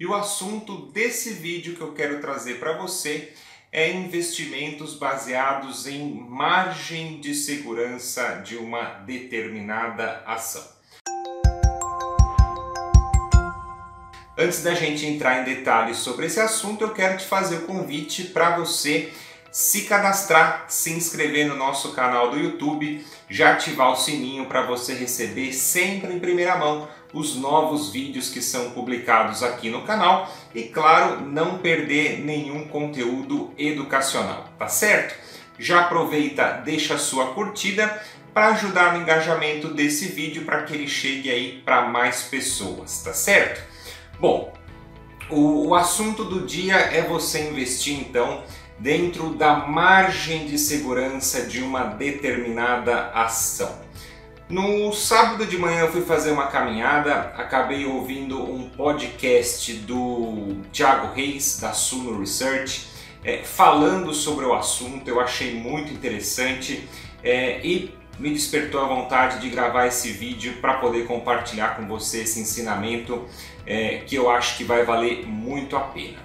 E o assunto desse vídeo que eu quero trazer para você é investimentos baseados em margem de segurança de uma determinada ação. Antes da gente entrar em detalhes sobre esse assunto, eu quero te fazer o convite para você se cadastrar, se inscrever no nosso canal do YouTube, já ativar o sininho para você receber sempre em primeira mão os novos vídeos que são publicados aqui no canal e, claro, não perder nenhum conteúdo educacional, tá certo? Já aproveita, deixa a sua curtida para ajudar no engajamento desse vídeo para que ele chegue aí para mais pessoas, tá certo? Bom, o assunto do dia é você investir, então, dentro da margem de segurança de uma determinada ação. No sábado de manhã eu fui fazer uma caminhada, acabei ouvindo um podcast do Tiago Reis, da Suno Research, falando sobre o assunto. Eu achei muito interessante e me despertou a vontade de gravar esse vídeo para poder compartilhar com você esse ensinamento que eu acho que vai valer muito a pena.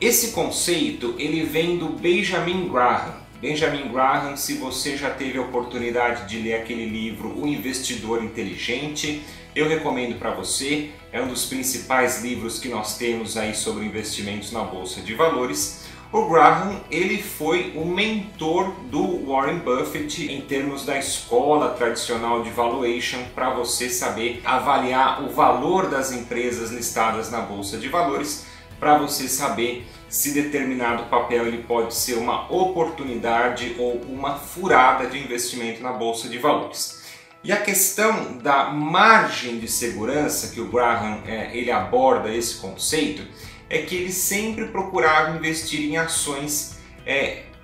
Esse conceito ele vem do Benjamin Graham. Benjamin Graham, se você já teve a oportunidade de ler aquele livro O Investidor Inteligente, eu recomendo para você. É um dos principais livros que nós temos aí sobre investimentos na Bolsa de Valores. O Graham ele foi o mentor do Warren Buffett em termos da escola tradicional de valuation para você saber avaliar o valor das empresas listadas na Bolsa de Valores, para você saber se determinado papel ele pode ser uma oportunidade ou uma furada de investimento na Bolsa de Valores. E a questão da margem de segurança, que o Graham ele aborda esse conceito, é que ele sempre procurava investir em ações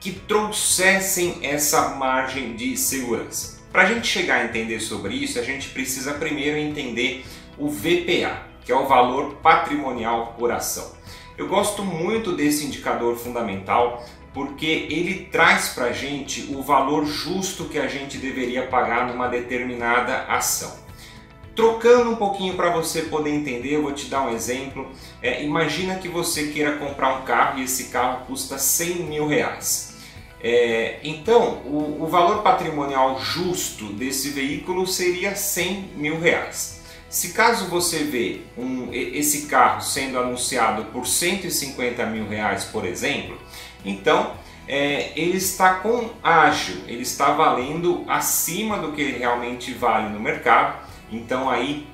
que trouxessem essa margem de segurança. Para a gente chegar a entender sobre isso, a gente precisa primeiro entender o VPA, que é o valor patrimonial por ação. Eu gosto muito desse indicador fundamental porque ele traz para a gente o valor justo que a gente deveria pagar numa determinada ação. Trocando um pouquinho para você poder entender, eu vou te dar um exemplo. Imagina que você queira comprar um carro e esse carro custa 100 mil reais. Então, o valor patrimonial justo desse veículo seria 100 mil reais. Se caso você vê esse carro sendo anunciado por 150 mil reais, por exemplo, então ele está com ágio, ele está valendo acima do que ele realmente vale no mercado. Então aí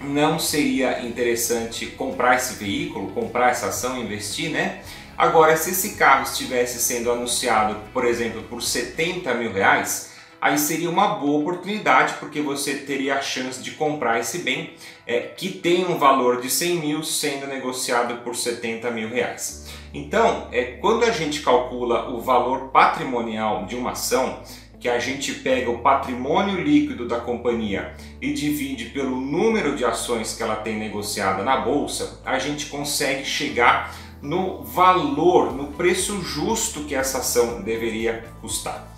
não seria interessante comprar esse veículo, comprar essa ação, investir, né? Agora, se esse carro estivesse sendo anunciado, por exemplo, por 70 mil reais, aí seria uma boa oportunidade, porque você teria a chance de comprar esse bem que tem um valor de 100 mil sendo negociado por 70 mil reais. Então, quando a gente calcula o valor patrimonial de uma ação, que a gente pega o patrimônio líquido da companhia e divide pelo número de ações que ela tem negociada na bolsa, a gente consegue chegar no valor, no preço justo que essa ação deveria custar.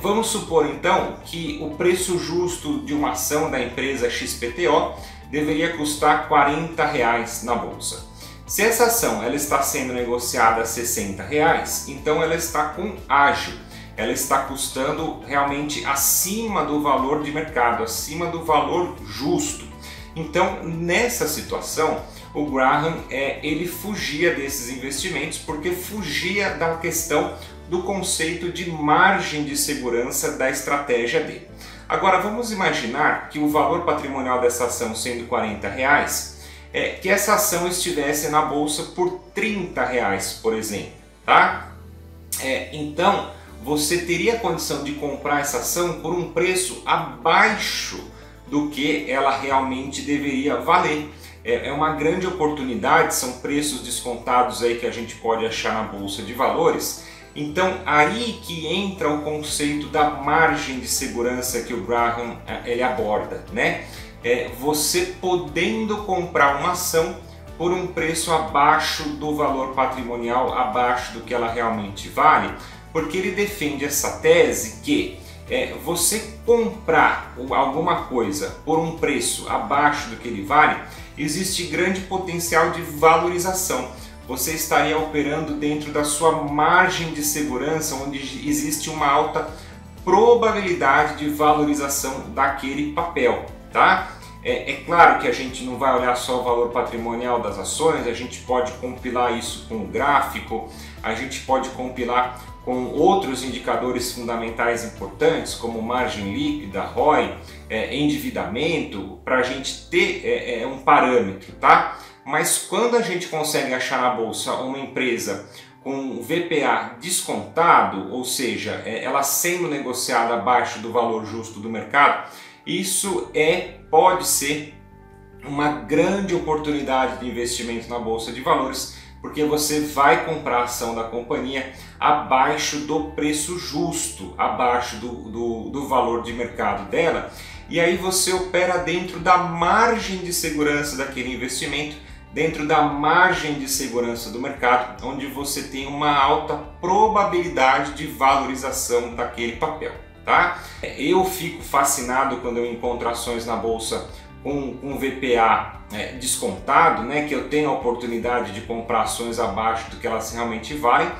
Vamos supor então que o preço justo de uma ação da empresa XPTO deveria custar 40 reais na bolsa. Se essa ação ela está sendo negociada a 60 reais, então ela está com ágio, ela está custando realmente acima do valor de mercado, acima do valor justo. Então, nessa situação, o Graham ele fugia desses investimentos porque fugia da questão do conceito de margem de segurança da estratégia dele. Agora vamos imaginar que o valor patrimonial dessa ação sendo 40 reais, que essa ação estivesse na bolsa por 30 reais, por exemplo, tá? Então você teria condição de comprar essa ação por um preço abaixo do que ela realmente deveria valer. É uma grande oportunidade, são preços descontados aí que a gente pode achar na Bolsa de Valores. Então, aí que entra o conceito da margem de segurança que o Graham ele aborda, né? Você podendo comprar uma ação por um preço abaixo do valor patrimonial, abaixo do que ela realmente vale, porque ele defende essa tese que você comprar alguma coisa por um preço abaixo do que ele vale existe grande potencial de valorização. Você estaria operando dentro da sua margem de segurança, onde existe uma alta probabilidade de valorização daquele papel, tá? É claro que a gente não vai olhar só o valor patrimonial das ações, a gente pode compilar isso com um gráfico, a gente pode compilar com outros indicadores fundamentais importantes, como margem líquida, ROI, endividamento, para a gente ter um parâmetro, tá? Mas quando a gente consegue achar na bolsa uma empresa com VPA descontado, ou seja, ela sendo negociada abaixo do valor justo do mercado, isso pode ser uma grande oportunidade de investimento na Bolsa de Valores, porque você vai comprar a ação da companhia abaixo do preço justo, abaixo do valor de mercado dela, e aí você opera dentro da margem de segurança daquele investimento, dentro da margem de segurança do mercado, onde você tem uma alta probabilidade de valorização daquele papel. Tá? Eu fico fascinado quando eu encontro ações na bolsa com um VPA descontado, né? Que eu tenho a oportunidade de comprar ações abaixo do que elas realmente valem,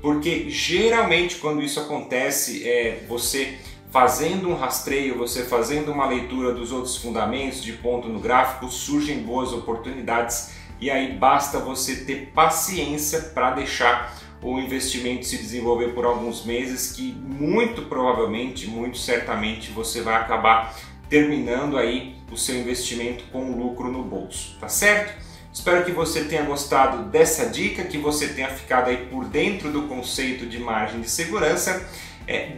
porque geralmente quando isso acontece, você fazendo um rastreio, você fazendo uma leitura dos outros fundamentos de ponto no gráfico, surgem boas oportunidades e aí basta você ter paciência para deixar o investimento se desenvolver por alguns meses, que muito provavelmente, muito certamente você vai acabar terminando aí o seu investimento com lucro no bolso, tá certo? Espero que você tenha gostado dessa dica, que você tenha ficado aí por dentro do conceito de margem de segurança.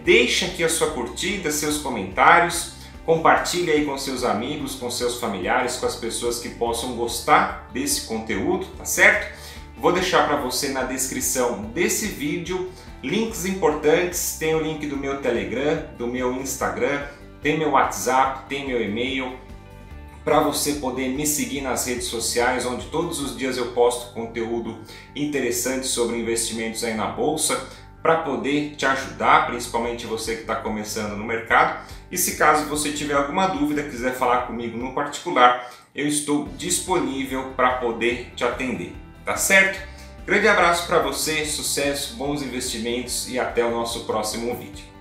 Deixa aqui a sua curtida, seus comentários, compartilha aí com seus amigos, com seus familiares, com as pessoas que possam gostar desse conteúdo, tá certo? Vou deixar para você na descrição desse vídeo links importantes, tem o link do meu Telegram, do meu Instagram, tem meu WhatsApp, tem meu e-mail, para você poder me seguir nas redes sociais, onde todos os dias eu posto conteúdo interessante sobre investimentos aí na Bolsa, para poder te ajudar, principalmente você que está começando no mercado. E se caso você tiver alguma dúvida, quiser falar comigo no particular, eu estou disponível para poder te atender. Tá certo? Grande abraço para você, sucesso, bons investimentos e até o nosso próximo vídeo.